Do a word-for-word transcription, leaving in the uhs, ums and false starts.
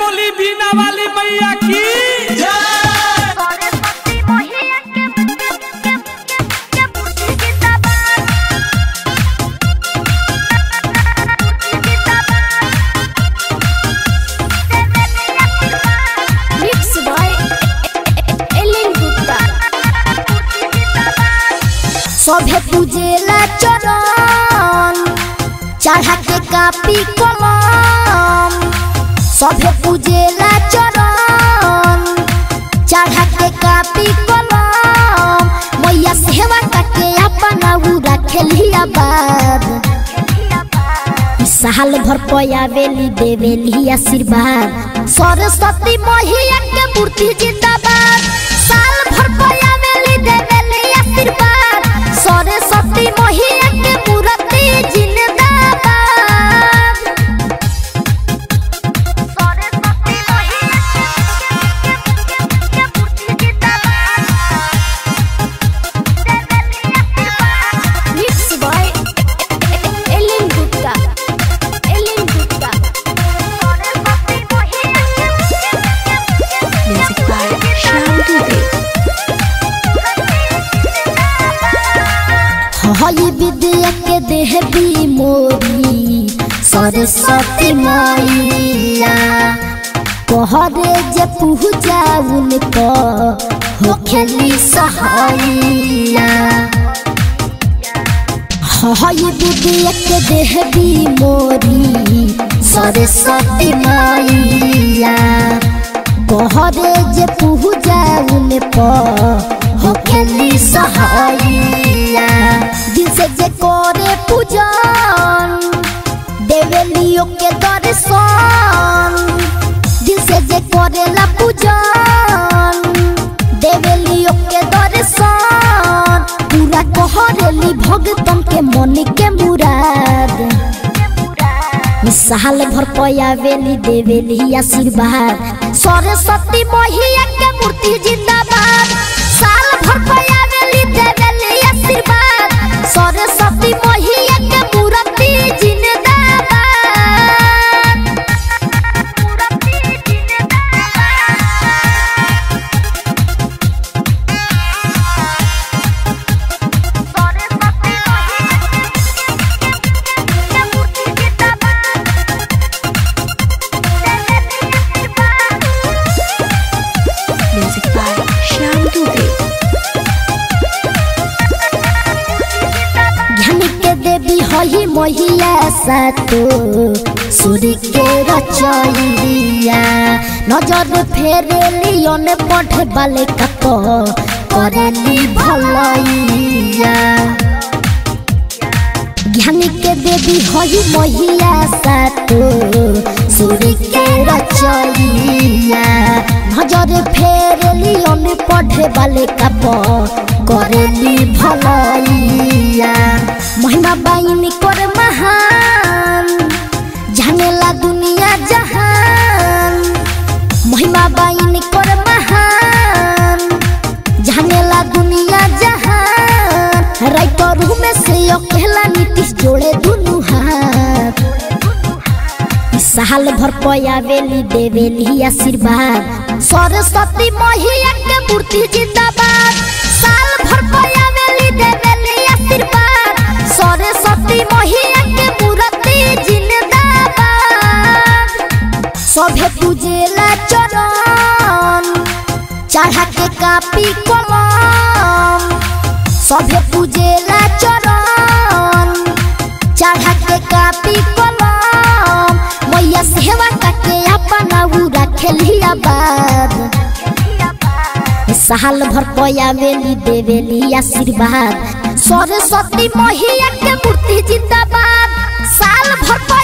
बोली बीना वाली मैया की सभे पूजेला चरण चढ़ा के कापी कलम सभे पूजेला चरण चढ़ा के कापी कलम मैया सेवा करके अपना उरा खेलिया बाब साल भर पया बेली देवेली आशीर्वाद सरस्वती मैया के मूर्ति जिंदाबाद साल भर पया बेली देवेली आशीर्वाद सरस्वती मैया के मूर्ति जिंदाबाद सरस्वती मैया के मूर्ति जिंदाबाद मिक्स बॉय एलिन गुप्ता एलिन गुप्ता सरस्वती मैया के मूर्ति जिंदाबाद हाई विद्या के देवी मोरी सरस्वती मैया कहरे जे पूजा उनको हो खेली सहाइया हाई विद्या के देवी मोरी सरस्वती मैया कहरे जे पूजा उनको हो खेली सहाइया जे कोरे पूजन देवेलियों के दर्शन दिल से जे कोरे ला पूजन देवेलियों के दर्शन पूरा कोहरेली भगतन के मन के मुराद साल भर पया बेली देवेली आशीर्वाद सरस्वती मैया के मूर्ति जिंदाबाद साल भर पया बेली देवेली आशीर्वाद सरस्वती मैया के मूर्ति जिंदाबाद मूर्ति जिंदाबाद मोहिया सातो सूर्य के रचैया नजर फेरे लियो ने पठ वाले कको करली भलैया ज्ञान के देवी होई मोहिया सातो सूर्य के रचैया नजर फेरे लियो ने पठ वाले कको करली भलैया महिमा बाइन कर महान झमेला दुनिया जहान महिमा बाइन कर महान झमेला दुनिया जहान राइटर में से अकेला नीतीश जोड़े दुनु हाथ साल भर पया बेली देवेली आशीर्वाद सरस्वती मैया के मूर्ति जिंदाबाद साल भर पया बेली देवेली आशीर्वाद सरस्वती मैया के मूर्ति जिंदाबाद सभे पूजेला चरण चढ़ा के कापी कलम सभे पूजेला चरण चढ़ा के कापी कलम मैया सेवा करके अपना उरा खेलिया बाब साल भर पया बेली देवेली आशीर्वाद सरस्वती मैया के मूर्ति जिंदाबाद साल भर।